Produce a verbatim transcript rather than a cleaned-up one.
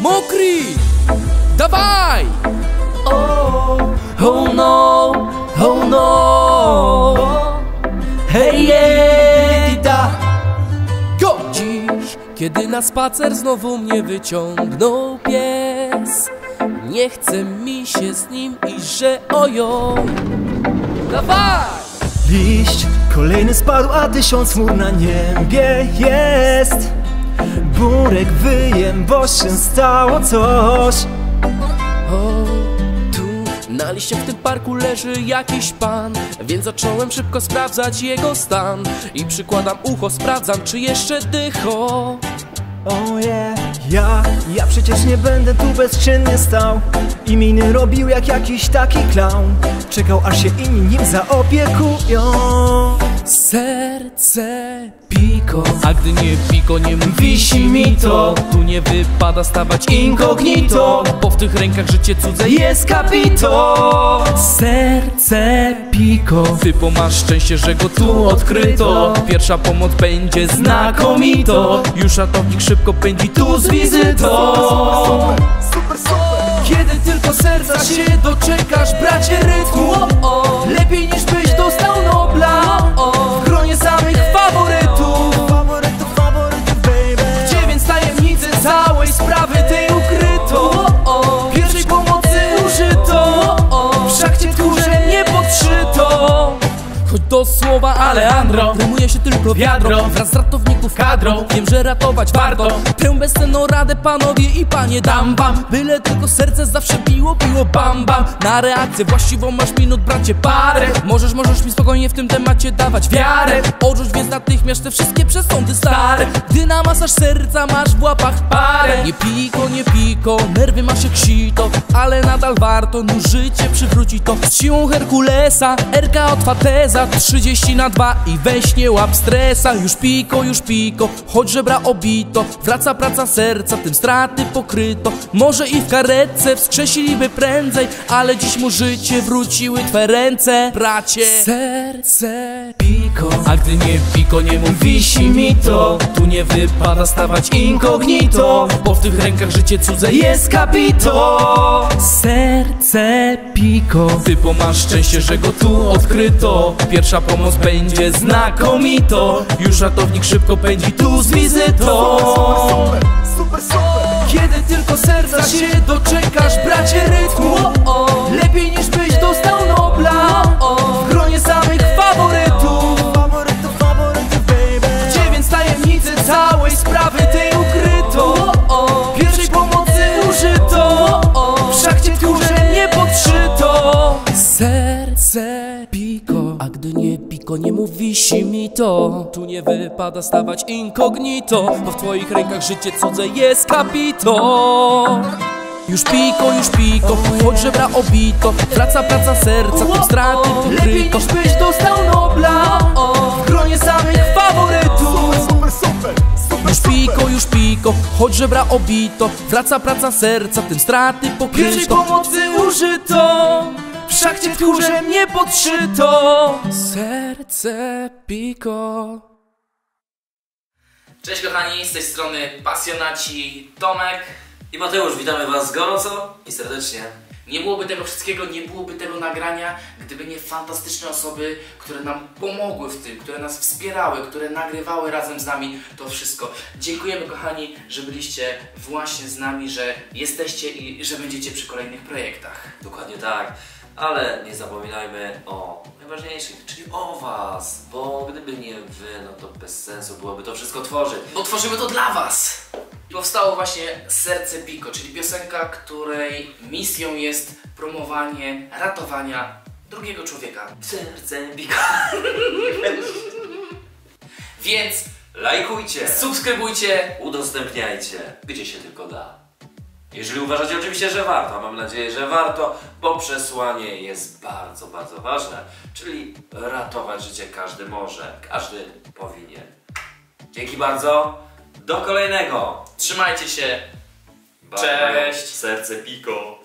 Mokry! Dawaj! Oh, oh no, oh no. Hej, da. Go! Dziś, kiedy na spacer znowu mnie wyciągnął pies, nie chce mi się z nim iść, że ojo. Dawaj! Liść kolejny spadł, a tysiąc chmur na niebie jest. Burek wyjem, bo się stało coś. O, tu na liście w tym parku leży jakiś pan, więc zacząłem szybko sprawdzać jego stan. I przykładam ucho, sprawdzam, czy jeszcze dycho. O je, ja, ja przecież nie będę tu bezczynnie stał. I miny robił jak jakiś taki klaun. Czekał aż się inni nim zaopiekują. Serce piko, a gdy nie piko, nie wisi mi to. Tu nie wypada stawać inkognito, bo w tych rękach życie cudze jest kapito. Serce piko, typo masz szczęście, że go tu odkryto. Pierwsza pomoc będzie znakomito. Już ratownik szybko pędzi tu z wizytą. Super, super. Kiedy tylko serca się doczekasz, bracie rytmu, lepiej niż byś dostał Nobla. W gronie samych faworytów, faworytów, faworytów, baby. Dziewięć tajemnicy całej sprawy tej ukryto. Pierwszej pomocy użyto, w szachcie tchórze nie podszyto. Choć do słowa Aleandro zajmuje się tylko wiadro, wraz z ratowników kadrą. Wiem, że ratować warto. Tę bezcenną radę panowie i panie dam wam, byle tylko serce zawsze biło, biło bam bam. Na reakcję właściwą masz minut, bracie, parę. Możesz, możesz mi spokojnie w tym temacie dawać wiarę. Odrzuć więc natychmiast te wszystkie przesądy stare, gdy na masaż serca masz w łapach parę. Nie piko, nie piko, nerwy masz jak sito, ale nadal warto, no życie przywróci to. Z siłą Herkulesa R K otwa teza. Trzydzieści na dwa i weź nie łap stresa. Już piko, już piko, choć żebra obito. Wraca praca serca, tym straty pokryto. Może i w karetce wskrzesiliby prędzej, ale dziś mu życie wróciły twe ręce, bracie. Serce piko, a gdy nie piko, nie mów wisi mi to. Tu nie wypada stawać inkognito, bo w tych rękach życie cudze jest kapito. Serce piko, typo masz szczęście, że go tu odkryto. Pierwsza pomoc będzie znakomito. Już ratownik szybko pędzi tu z wizytą. Super, super, super. Kiedy tylko serca się doczekasz, bracie rytmu, lepiej niż byś dostał Nobla. W gronie samych faworytów, faworytów, faworytów, baby. Dziewięć tajemnicy całej sprawy tej ukryto. Pierwszej pomocy użyto, w szachcie tchórze nie podszyto. Serce piko, a gdy nie piko, nie mów wisi mi to. Tu nie wypada stawać inkognito, bo w twoich rękach życie cudze jest kapito. Już piko, już piko, choć żebra obito. Wraca praca serca, tym straty pokryto. Lepiej niż byś dostał Nobla, w gronie samych faworytów. Już piko, już piko, choć żebra obito. Wraca praca serca, tym straty pokryto. Pierwszej pomocy użyto, w szachcie tchórzem nie podszyto. Serce piko. Cześć kochani, z tej strony pasjonaci Tomek i Mateusz, witamy was gorąco i serdecznie. Nie byłoby tego wszystkiego, nie byłoby tego nagrania, gdyby nie fantastyczne osoby, które nam pomogły w tym, które nas wspierały, które nagrywały razem z nami to wszystko. Dziękujemy kochani, że byliście właśnie z nami, że jesteście i że będziecie przy kolejnych projektach. Dokładnie tak, ale nie zapominajmy o najważniejszych, czyli o was, bo gdyby nie wy, no to bez sensu byłoby to wszystko tworzyć. Bo tworzymy to dla was! Powstało właśnie Serce Piko, czyli piosenka, której misją jest promowanie ratowania drugiego człowieka. Serce Piko. Więc lajkujcie, subskrybujcie, udostępniajcie, gdzie się tylko da. Jeżeli uważacie oczywiście, że warto, a mam nadzieję, że warto, bo przesłanie jest bardzo, bardzo ważne, czyli ratować życie każdy może, każdy powinien. Dzięki bardzo, do kolejnego! Trzymajcie się! Bye. Cześć! Serce piko!